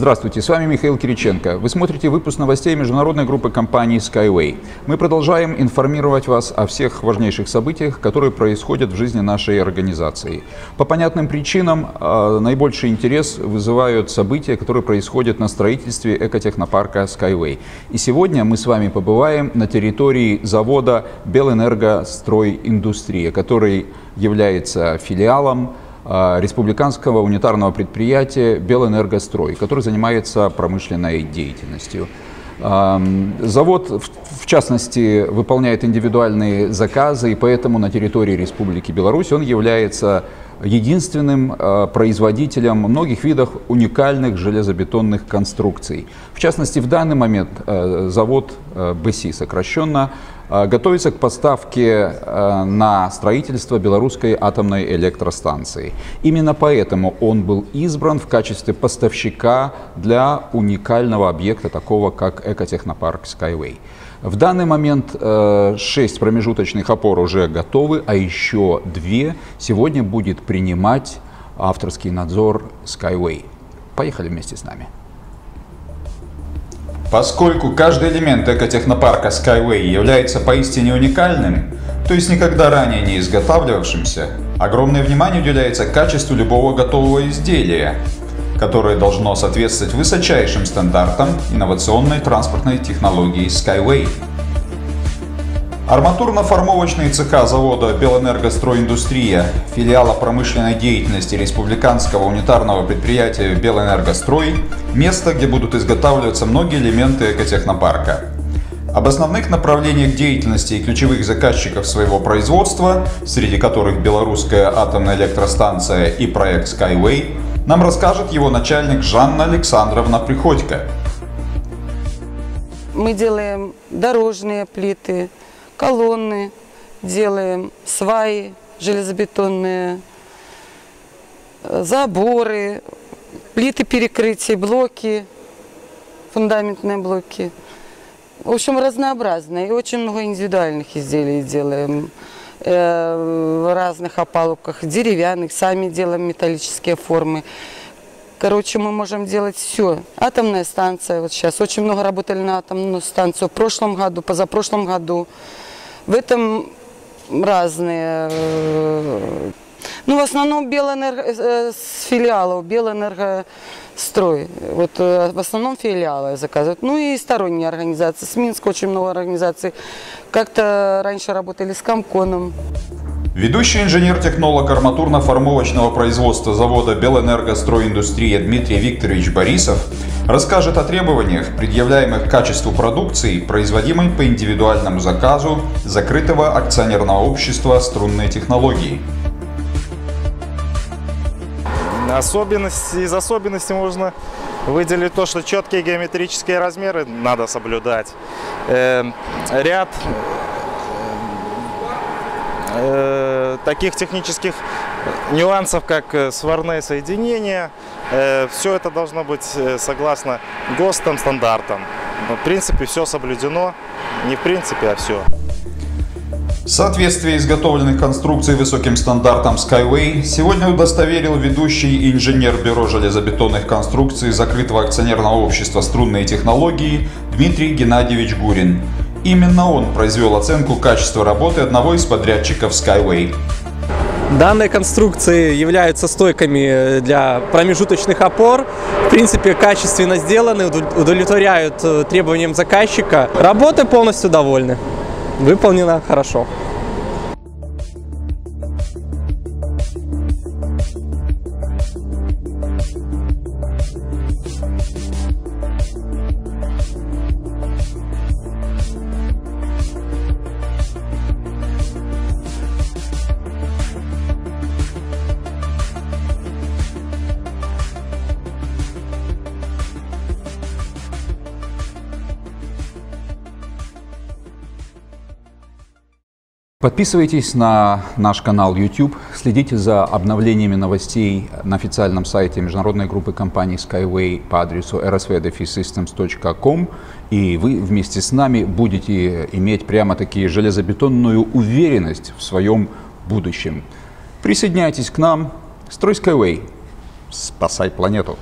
Здравствуйте, с вами Михаил Кириченко. Вы смотрите выпуск новостей международной группы компаний Skyway. Мы продолжаем информировать вас о всех важнейших событиях, которые происходят в жизни нашей организации. По понятным причинам наибольший интерес вызывают события, которые происходят на строительстве экотехнопарка Skyway. И сегодня мы с вами побываем на территории завода «Белэнергостройиндустрия», который является филиалом республиканского унитарного предприятия «Белэнергострой», который занимается промышленной деятельностью. Завод, в частности, выполняет индивидуальные заказы, и поэтому на территории Республики Беларусь он является единственным производителем многих видов уникальных железобетонных конструкций. В частности, в данный момент завод БСИ, сокращенно, готовится к поставке на строительство Белорусской атомной электростанции. Именно поэтому он был избран в качестве поставщика для уникального объекта, такого как экотехнопарк Skyway. В данный момент 6 промежуточных опор уже готовы, а еще 2 сегодня будет принимать авторский надзор Skyway. Поехали вместе с нами. Поскольку каждый элемент экотехнопарка Skyway является поистине уникальным, то есть никогда ранее не изготавливавшимся, огромное внимание уделяется качеству любого готового изделия, которое должно соответствовать высочайшим стандартам инновационной транспортной технологии Skyway. Арматурно-формовочные цеха завода «Белэнергостройиндустрия», филиала промышленной деятельности республиканского унитарного предприятия «Белэнергострой», место, где будут изготавливаться многие элементы экотехнопарка. Об основных направлениях деятельности и ключевых заказчиков своего производства, среди которых Белорусская атомная электростанция и проект Skyway, нам расскажет его начальник Жанна Александровна Приходько. Мы делаем дорожные плиты, колонны, делаем сваи железобетонные, заборы, плиты перекрытий, блоки, фундаментные блоки. В общем, разнообразно. И очень много индивидуальных изделий делаем в разных опалубках, деревянных, сами делаем металлические формы. Короче, мы можем делать все. Атомная станция, вот сейчас очень много работали на атомную станцию в прошлом году, позапрошлом году. В этом разные, ну, в основном с филиалов, «Белэнергострой», вот в основном филиалы заказывают. Ну и сторонние организации, с Минска очень много организаций, как-то раньше работали с Комконом. Ведущий инженер-технолог арматурно-формовочного производства завода «Белэнергостройиндустрия» Дмитрий Викторович Борисов расскажет о требованиях, предъявляемых к качеству продукции, производимой по индивидуальному заказу закрытого акционерного общества «Струнные технологии». Из особенностей можно выделить то, что четкие геометрические размеры надо соблюдать. Ряд таких технических нюансов, как сварные соединения, все это должно быть согласно ГОСТам, стандартам. В принципе, все соблюдено. Не в принципе, а все. Соответствие изготовленных конструкций высоким стандартам Skyway сегодня удостоверил ведущий инженер Бюро железобетонных конструкций закрытого акционерного общества «Струнные технологии» Дмитрий Геннадьевич Гурин. Именно он произвел оценку качества работы одного из подрядчиков Skyway. Данные конструкции являются стойками для промежуточных опор. В принципе, качественно сделаны, удовлетворяют требованиям заказчика. Работы полностью довольны. Выполнено хорошо. Подписывайтесь на наш канал YouTube, следите за обновлениями новостей на официальном сайте международной группы компаний Skyway по адресу rsvdfsystems.com, и вы вместе с нами будете иметь прямо-таки железобетонную уверенность в своем будущем. Присоединяйтесь к нам. Строй Skyway. Спасай планету.